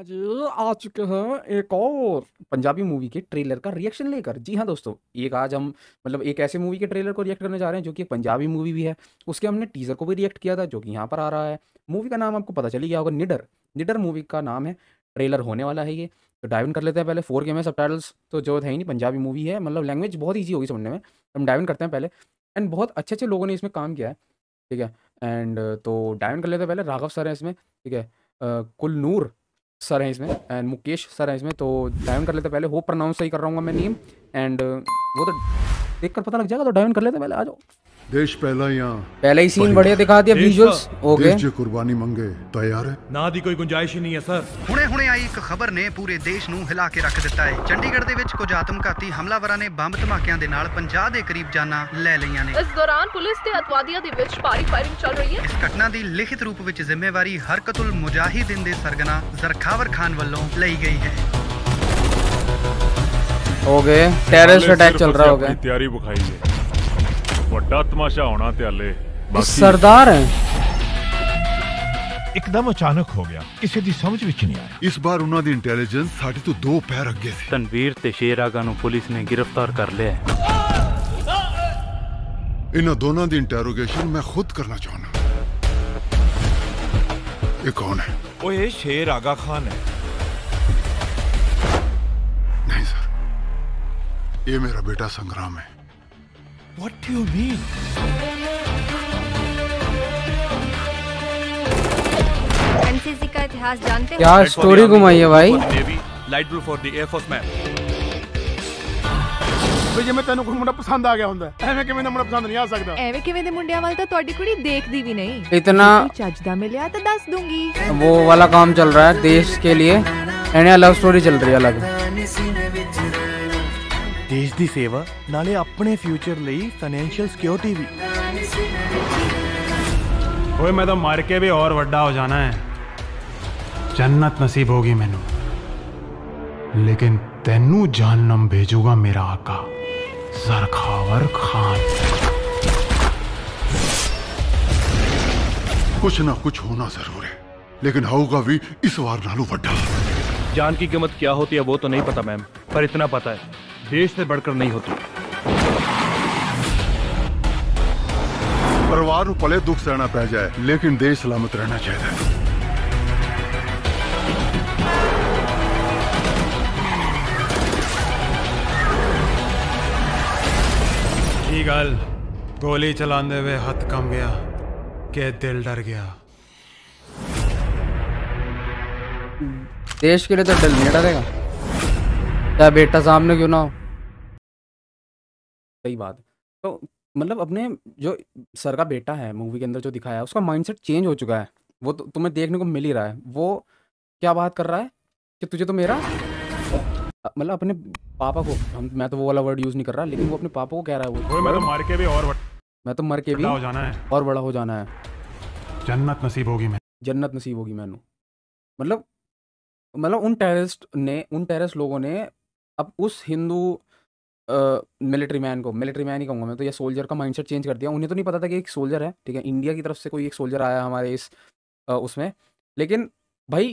आज आ चुके हैं एक और पंजाबी मूवी के ट्रेलर का रिएक्शन लेकर। जी हाँ दोस्तों, एक आज हम मतलब एक ऐसे मूवी के ट्रेलर को रिएक्ट करने जा रहे हैं जो कि एक पंजाबी मूवी भी है। उसके हमने टीजर को भी रिएक्ट किया था जो कि यहाँ पर आ रहा है। मूवी का नाम आपको पता चली गया होगा, निडर। निडर मूवी का नाम है, ट्रेलर होने वाला है ये। तो डाइव इन कर लेते हैं पहले। 4K में सबटाइटल्स तो जो है ही नहीं, पंजाबी मूवी है, मतलब लैंग्वेज बहुत ईजी होगी समझने में। हम डाइव इन करते हैं पहले। एंड बहुत अच्छे अच्छे लोगों ने इसमें काम किया है, ठीक है। एंड तो डाइव इन कर लेते हैं पहले। राघव सर हैं इसमें, ठीक है। कुल नूर सर हैं इसमें एंड मुकेश सर हैं इसमें। तो डाइव इन कर लेते हैं पहले। होप प्रोनाउंस सही कर रहा हूँ मैं नेम। एंड वो तो देख कर पता लग जाएगा। तो डाइव इन कर लेते हैं पहले, आ जाओ। देश पहला यहाँ पहले ही सीन बढ़िया दिखा दिया, विजुअल्स ओके। देश कुर्बानी मंगे तैयार है ना, दी कोई गुंजाइश ही नहीं है सर। ਹੁਣੇ-ਹੁਣੇ आई एक खबर ने पूरे देश ਨੂੰ ਹਿਲਾ ਕੇ ਰੱਖ ਦਿੱਤਾ ਹੈ। ਚੰਡੀਗੜ੍ਹ ਦੇ ਵਿੱਚ ਕੁਝ ਆਤਮਘਾਤੀ ਹਮਲਾਵਰਾਂ ਨੇ ਬੰਬ ਧਮਾਕਿਆਂ ਦੇ ਨਾਲ 50 ਦੇ ਕਰੀਬ ਜਾਨਾਂ ਲੈ ਲਈਆਂ ਨੇ। ਇਸ ਦੌਰਾਨ ਪੁਲਿਸ ਤੇ ਅਤਵਾਦੀਆਂ ਦੇ ਵਿੱਚ ਭਾਰੀ ਫਾਇਰਿੰਗ ਚੱਲ ਰਹੀ ਹੈ। ਇਸ ਘਟਨਾ ਦੀ ਲਿਖਤ ਰੂਪ ਵਿੱਚ ਜ਼ਿੰਮੇਵਾਰੀ ਹਰਕਤੁਲ ਮੁਜਾਹਿਦੀਨ ਦੇ ਸਰਗਨਾ ਜ਼ਰਖਾਵਰ ਖਾਨ ਵੱਲੋਂ ਲਈ ਗਈ ਹੈ। ਹੋ ਗਏ ਟੈਰਰਿਸਟ ਅਟੈਕ ਚੱਲ ਰਿਹਾ, ਹੋ ਗਿਆ ਤਿਆਰੀ ਵਿਖਾਈ ਹੈ। तमाशा होना बाकी सरदार है। एकदम अचानक हो गया, किसी दी समझ विच नहीं आया। इस बार उन्हां दी इंटेलिजेंस साडे तो दो पैर अगे सी। तनवीर ते शेरागा नूं पुलिस ने गिरफ्तार कर लिया है। इन्हां दोनों दी इंटेरोगेशन मैं खुद करना चाहना। ये कौन है? ओ ये शेरागा खान है। नहीं सर, ये मेरा बेटा संग्राम है। What do you mean? NCC का इतिहास जानते हो? यार स्टोरी घुमाई है भाई। Light blue for the air force man. ਜੇ ਮੈਂ ਤੈਨੂੰ ਕੋਈ ਮੁੰਡਾ ਪਸੰਦ ਆ ਗਿਆ ਹੁੰਦਾ, ਐਵੇਂ ਕਿਵੇਂ ਦਾ ਮੁੰਡਾ ਪਸੰਦ ਨਹੀਂ ਆ ਸਕਦਾ? ਐਵੇਂ ਕਿਵੇਂ ਦੇ ਮੁੰਡਿਆਂ ਵਾਲ ਤਾਂ ਤੁਹਾਡੀ ਕੁੜੀ ਦੇਖਦੀ ਵੀ ਨਹੀਂ। ਇਤਨਾ ਚੱਜਦਾ ਮਿਲਿਆ ਤਾਂ ਦੱਸ ਦੂੰਗੀ। ਉਹ ਵਾਲਾ ਕੰਮ ਚੱਲ ਰਿਹਾ ਹੈ ਦੇਸ਼ ਕੇ ਲਿਏ। ਐਨੇ ਲਵ स्टोरी ਚੱਲ ਰਹੀ ਹੈ अलग। देश की सेवा नाले अपने फ्यूचर लिए फाइनेंशियल सिक्योरिटी भी। ओए मैं तो मर के भी और बड़ा हो जाना है। जन्नत नसीब होगी मैनू, लेकिन तेनू जहन्नम भेजूगा मेरा आका ज़रखावर खान। कुछ ना कुछ होना जरूर है, लेकिन होगा भी इस बार नालू बड़ा। जान की कीमत क्या होती है वो तो नहीं पता मैम, पर इतना पता है देश से बढ़कर नहीं होती। परिवार को पले दुख सहना पड़ जाए, लेकिन देश सलामत रहना चाहिए। ठीक गल, गोली चलाने हुए हाथ कम गया के दिल डर गया। देश के लिए तो दिल नहीं डरेगा, चाहे बेटा सामने क्यों ना हो। सही बात। तो मतलब अपने जो सर का बेटा है मूवी के अंदर जो दिखाया है, उसका माइंडसेट चेंज हो चुका है। वो तो तुम्हें देखने को मिल ही रहा है। वो क्या बात कर रहा है कि तुझे तो मेरा मतलब अपने पापा को मैं तो वो वाला वर्ड यूज़ नहीं कर रहा, लेकिन वो अपने पापा को कह रहा है वो मैं तो मर के भी और बड़ा हो जाना है। जन्नत नसीब होगी मैनू। मतलब उन टेररिस्ट लोगों ने अब उस हिंदू मिलिट्री मैन ही कहूँगा मैं तो, या सोल्जर का माइंडसेट चेंज कर दिया। उन्हें तो नहीं पता था कि एक सोल्जर है, ठीक है। इंडिया की तरफ से कोई एक सोल्जर आया हमारे इस उसमें, लेकिन भाई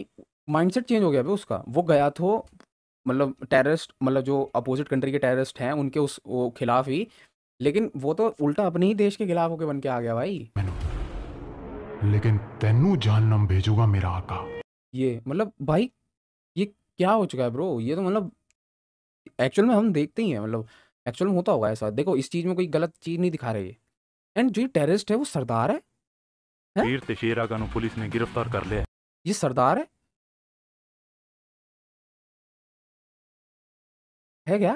माइंडसेट चेंज हो गया भाई उसका। वो गया तो मतलब टेररिस्ट, मतलब जो अपोजिट कंट्री के टेररिस्ट हैं उनके उस खिलाफ ही, लेकिन वो तो उल्टा अपने ही देश के खिलाफ होके बन के आ गया भाई। लेकिन तेनू जहन्नम भेजूंगा मेरा आका। ये मतलब भाई ये क्या हो चुका है ब्रो? ये तो मतलब एक्चुअल में हम देखते ही हैं, मतलब एक्चुअल में होता होगा ऐसा। देखो इस चीज़ में कोई गलत चीज़ नहीं दिखा रही है। एंड जो टेररिस्ट है वो सरदार है, पुलिस ने गिरफ्तार कर लिया। ये सरदार है क्या?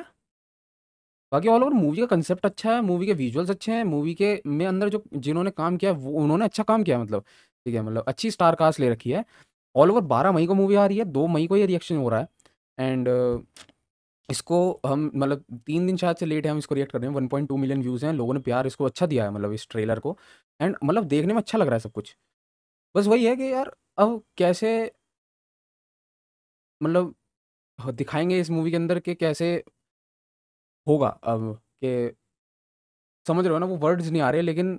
बाकी ऑल ओवर मूवी का कंसेप्ट अच्छा है, मूवी के विजुअल्स अच्छे हैं, मूवी के में अंदर जो जिन्होंने काम किया वो उन्होंने अच्छा काम किया, मतलब ठीक है। मतलब अच्छी स्टार कास्ट ले रखी है। ऑल ओवर 12 मई को मूवी आ रही है, 2 मई को ये रिएक्शन हो रहा है। एंड इसको हम मतलब 3 दिन शायद से लेट है हम इसको रिएक्ट करने में। 1.2 मिलियन व्यूज़ हैं, लोगों ने प्यार इसको अच्छा दिया है, मतलब इस ट्रेलर को। एंड मतलब देखने में अच्छा लग रहा है सब कुछ। बस वही है कि यार अब कैसे मतलब दिखाएंगे इस मूवी के अंदर कि कैसे होगा अब, कि समझ रहे हो ना, वो वर्ड्स नहीं आ रहे। लेकिन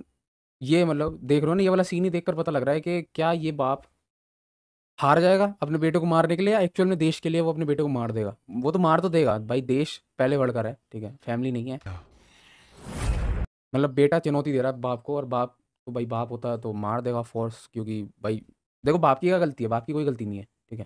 ये मतलब देख रहे हो ना, ये वाला सीन ही देख कर पता लग रहा है कि क्या ये बाप हार जाएगा अपने बेटे को मारने के लिए, एक्चुअल में देश के लिए वो अपने बेटे को मार देगा। वो तो मार तो देगा भाई, देश पहले बढ़कर है, ठीक है, फैमिली नहीं है। मतलब बेटा चुनौती दे रहा है बाप को, और बाप तो भाई बाप होता है तो मार देगा फोर्स, क्योंकि भाई देखो बाप की क्या गलती है, बाप की कोई गलती नहीं है, ठीक है,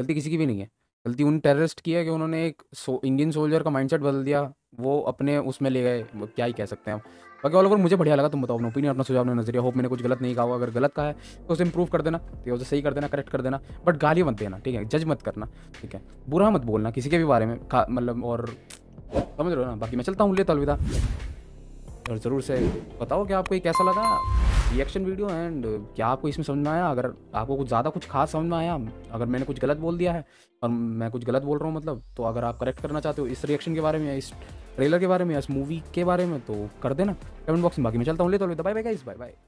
गलती किसी की भी नहीं है। गलती उन टेररिस्ट की है कि उन्होंने एक इंडियन सोल्जर का माइंडसेट बदल दिया, वो अपने उसमें ले गए, क्या ही कह सकते हैं हम। बाकी ऑल ओवर मुझे बढ़िया लगा, तुम बताओ अपना ओपिनियन, अपना सुझाव, अपना नजरिया। होप मैंने कुछ गलत नहीं कहा हुआ, अगर गलत कहा है तो उसे इंप्रूव कर देना, ठीक है, उसे सही कर देना, करेक्ट कर देना, बट गाली मत देना, ठीक है, जज मत करना, ठीक है, बुरा मत बोलना किसी के भी बारे में, मतलब, और समझ रहे हो ना। बाकी मैं चलता हूँ, लेता अलविदा, और ज़रूर से बताओ कि आपको ये कैसा लगा रिएक्शन वीडियो, एंड क्या आपको इसमें समझ में आया। अगर आपको कुछ ज़्यादा कुछ खास समझ में आया, अगर मैंने कुछ गलत बोल दिया है और मैं कुछ गलत बोल रहा हूँ मतलब, तो अगर आप करेक्ट करना चाहते हो इस रिएक्शन के बारे में, या इस ट्रेलर के बारे में, या इस मूवी के बारे में, तो कर देना कमेंट बॉक्स में। बाकी मैं चलता हूँ, लेता हूँ, bye bye guys, bye bye.